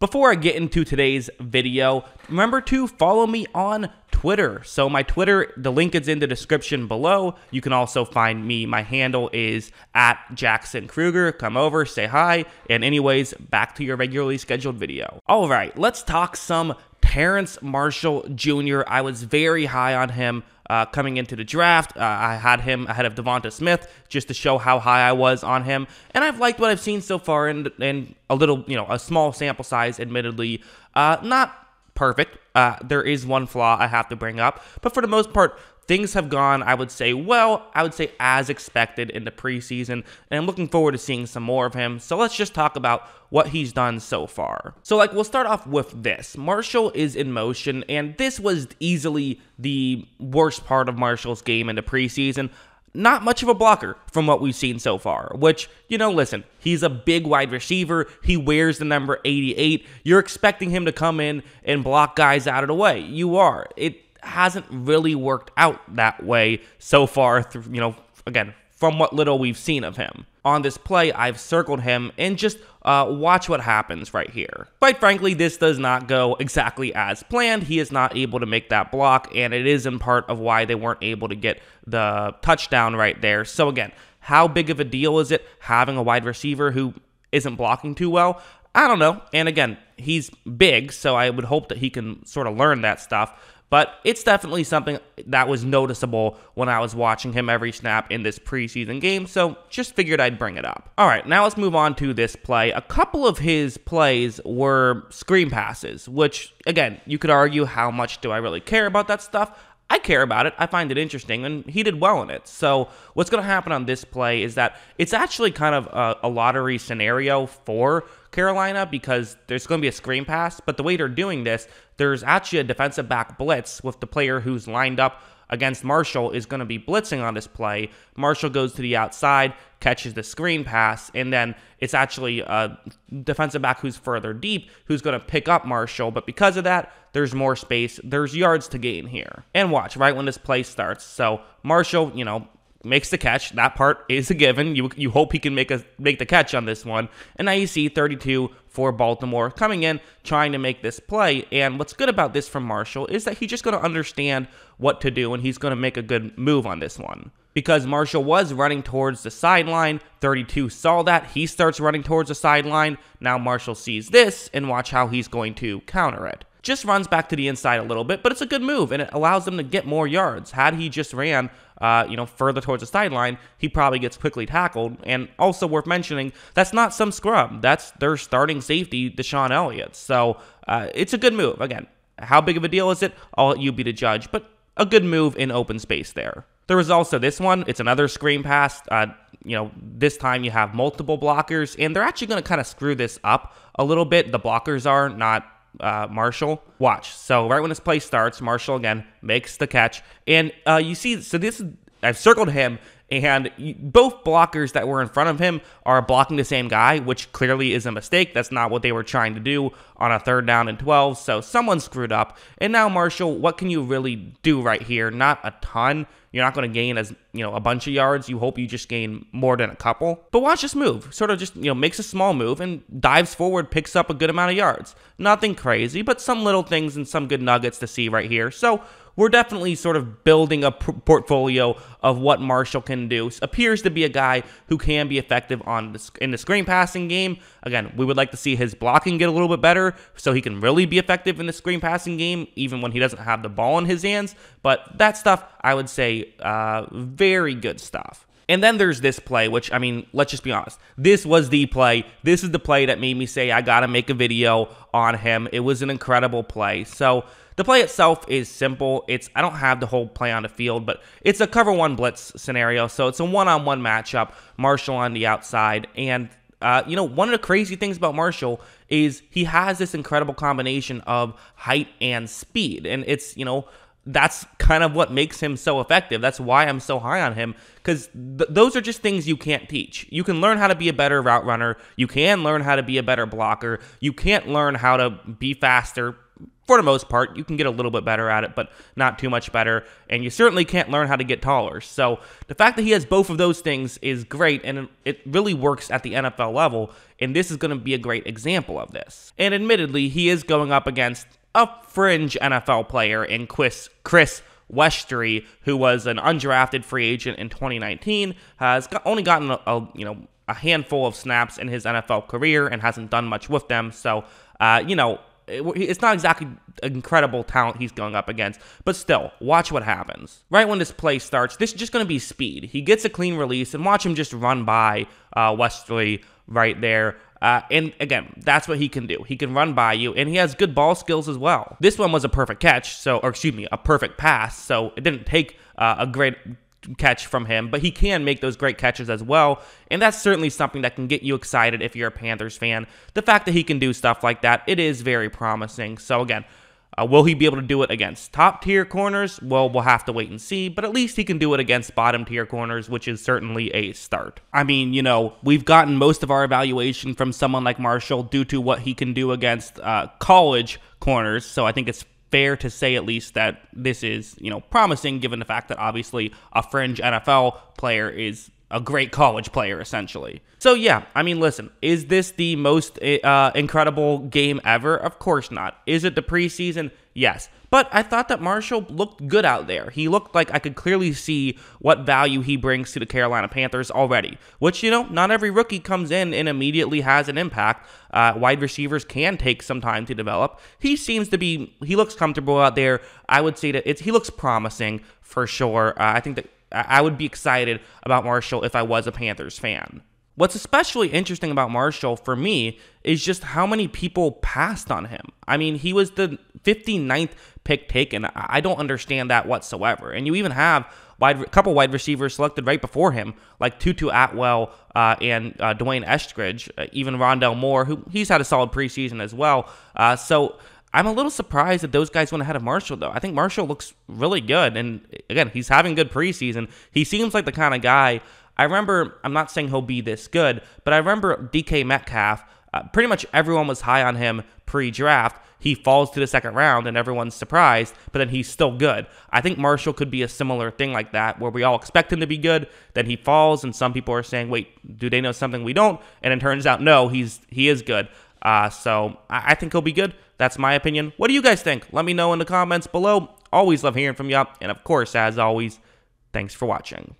Before I get into today's video, remember to follow me on Twitter. So my Twitter, the link is in the description below. You can also find me. My handle is @JacksonKruger. Come over, say hi. And anyways, back to your regularly scheduled video. All right, let's talk some Terrace Marshall Jr. I was very high on him coming into the draft. I had him ahead of Devonta Smith just to show how high I was on him. And I've liked what I've seen so far in a little, a small sample size, admittedly. Not perfect. There is one flaw I have to bring up. But for the most part, things have gone, I would say as expected in the preseason, and I'm looking forward to seeing some more of him. So let's just talk about what he's done so far. So we'll start off with this. Marshall is in motion, and this was easily the worst part of Marshall's game in the preseason. Not much of a blocker from what we've seen so far, which, listen, he's a big wide receiver. He wears the number 88. You're expecting him to come in and block guys out of the way. You are. It hasn't really worked out that way so far, again, from what little we've seen of him. On this play, I've circled him and just watch what happens right here. Quite frankly, this does not go exactly as planned. He is not able to make that block, and it is in part of why they weren't able to get the touchdown right there. So again, how big of a deal is it having a wide receiver who isn't blocking too well? I don't know. And again, he's big, so I would hope that he can sort of learn that stuff. But it's definitely something that was noticeable when I was watching him every snap in this preseason game, so just figured I'd bring it up. All right, now let's move on to this play. A couple of his plays were screen passes, which, again, you could argue, how much do I really care about that stuff? I care about it. I find it interesting, and he did well in it. So what's going to happen on this play is that it's actually kind of a lottery scenario for Carolina, because there's going to be a screen pass, but the way they're doing this, there's actually a defensive back blitz with the player who's lined up against Marshall is going to be blitzing on this play. Marshall goes to the outside, catches the screen pass, and then it's actually a defensive back who's further deep who's going to pick up Marshall, but because of that, there's more space, there's yards to gain here. And watch, right when this play starts, so Marshall, makes the catch. That part is a given. You hope he can make the catch on this one. And now you see 32 for Baltimore coming in, trying to make this play. And what's good about this from Marshall is that he's just going to understand what to do, and he's going to make a good move on this one. Because Marshall was running towards the sideline, 32 saw that. He starts running towards the sideline. Now Marshall sees this, and watch how he's going to counter it. Just runs back to the inside a little bit, but it's a good move, and it allows them to get more yards. Had he just ran further towards the sideline, he probably gets quickly tackled. And also worth mentioning, that's not some scrub. That's their starting safety, Deshaun Elliott. So it's a good move. Again, how big of a deal is it? I'll let you be the judge, but a good move in open space there. There was also this one. It's another screen pass. This time you have multiple blockers, and they're actually going to kind of screw this up a little bit. The blockers are not Marshall. Watch. So right when this play starts, Marshall again makes the catch, and you see, so this, I've circled him, and both blockers that were in front of him are blocking the same guy, which clearly is a mistake. That's not what they were trying to do on a 3rd down and 12. So someone screwed up, and now Marshall, what can you really do right here? Not a ton. You're not going to gain as, a bunch of yards. You hope you just gain more than a couple. But watch this move. Sort of just, makes a small move and dives forward, picks up a good amount of yards. Nothing crazy, but some little things and some good nuggets to see right here. So we're definitely sort of building a portfolio of what Marshall can do. Appears to be a guy who can be effective in the screen passing game. Again, we would like to see his blocking get a little bit better so he can really be effective in the screen passing game, even when he doesn't have the ball in his hands. But that stuff, I would say, very good stuff. And then there's this play, which, let's just be honest. This was the play. This is the play that made me say, I gotta make a video on him. It was an incredible play. So the play itself is simple. I don't have the whole play on the field, but it's a cover-1 blitz scenario. So it's a one-on-one matchup, Marshall on the outside. And, one of the crazy things about Marshall is he has this incredible combination of height and speed. And it's, that's kind of what makes him so effective. That's why I'm so high on him, because those are just things you can't teach. You can learn how to be a better route runner. You can learn how to be a better blocker. You can't learn how to be faster. for the most part. You can get a little bit better at it, but not too much better. And you certainly can't learn how to get taller. So the fact that he has both of those things is great, and it really works at the NFL level. And this is going to be a great example of this. And admittedly, he is going up against a fringe NFL player in Chris Westry, who was an undrafted free agent in 2019, has only gotten a handful of snaps in his NFL career and hasn't done much with them. So, it's not exactly incredible talent he's going up against, but still, watch what happens. Right when this play starts, this is just going to be speed. He gets a clean release, and watch him just run by Westry right there. And again, that's what he can do. He can run by you, and he has good ball skills as well. This one was a perfect catch, a perfect pass, so it didn't take a great catch from him, but he can make those great catches as well, and that's certainly something that can get you excited if you're a Panthers fan. The fact that he can do stuff like that, it is very promising. So again, will he be able to do it against top-tier corners? Well, we'll have to wait and see, but at least he can do it against bottom-tier corners, which is certainly a start. I mean, we've gotten most of our evaluation from someone like Marshall due to what he can do against college corners, so I think it's fair to say at least that this is, promising, given the fact that obviously a fringe NFL player is a great college player, essentially. So yeah, I mean, listen, is this the most incredible game ever? Of course not. Is it the preseason? Yes. But I thought that Marshall looked good out there. He looked like I could clearly see what value he brings to the Carolina Panthers already, which, not every rookie comes in and immediately has an impact. Wide receivers can take some time to develop. He looks comfortable out there. I would say that he looks promising for sure. I think that I would be excited about Marshall if I was a Panthers fan. What's especially interesting about Marshall for me is just how many people passed on him. I mean, he was the 59th pick taken. I don't understand that whatsoever. And you even have a couple wide receivers selected right before him, like Tutu Atwell and Dwayne Eskridge, even Rondell Moore, who he's had a solid preseason as well. So I'm a little surprised that those guys went ahead of Marshall, though. I think Marshall looks really good, and again, he's having good preseason. He seems like the kind of guy. I'm not saying he'll be this good, but I remember DK Metcalf, pretty much everyone was high on him pre-draft. He falls to the second round, and everyone's surprised, but then he's still good. I think Marshall could be a similar thing like that, where we all expect him to be good, then he falls, and some people are saying, wait, do they know something we don't? And it turns out, no, he is good. So I think he'll be good. That's my opinion. What do you guys think? Let me know in the comments below. Always love hearing from you. And of course, as always, thanks for watching.